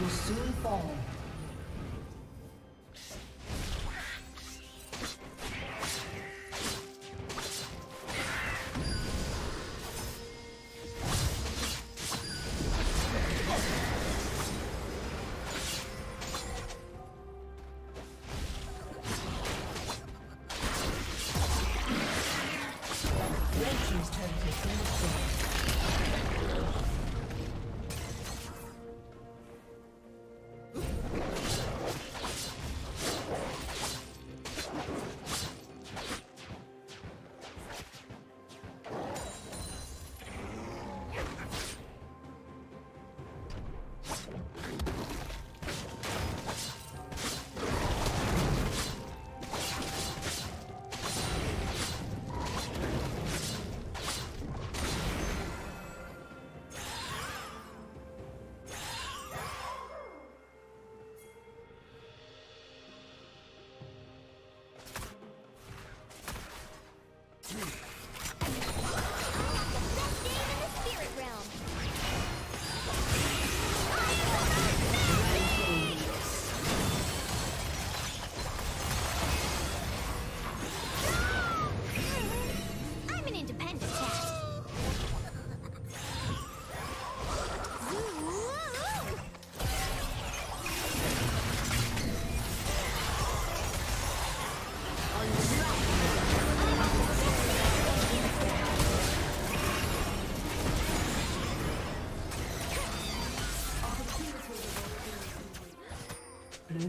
Will soon fall. Blue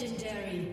Legendary.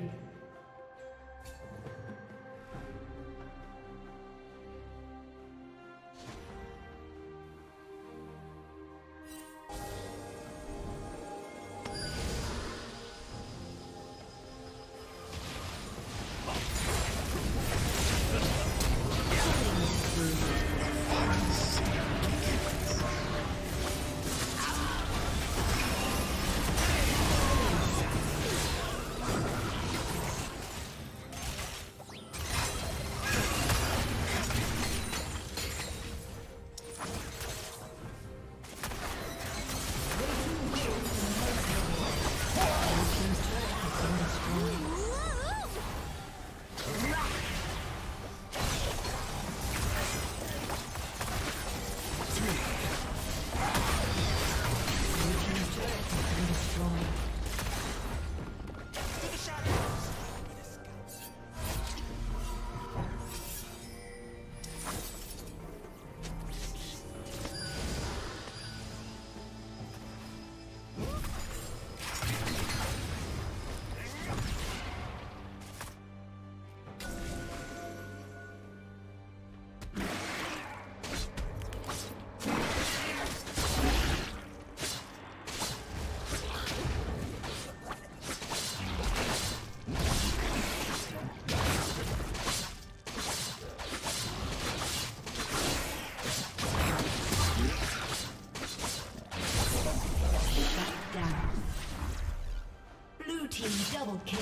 Double kill.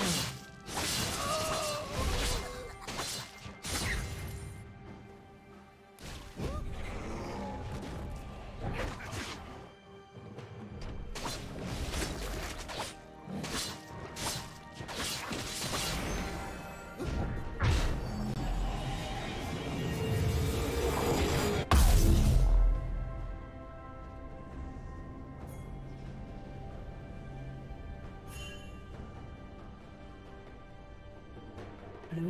Blue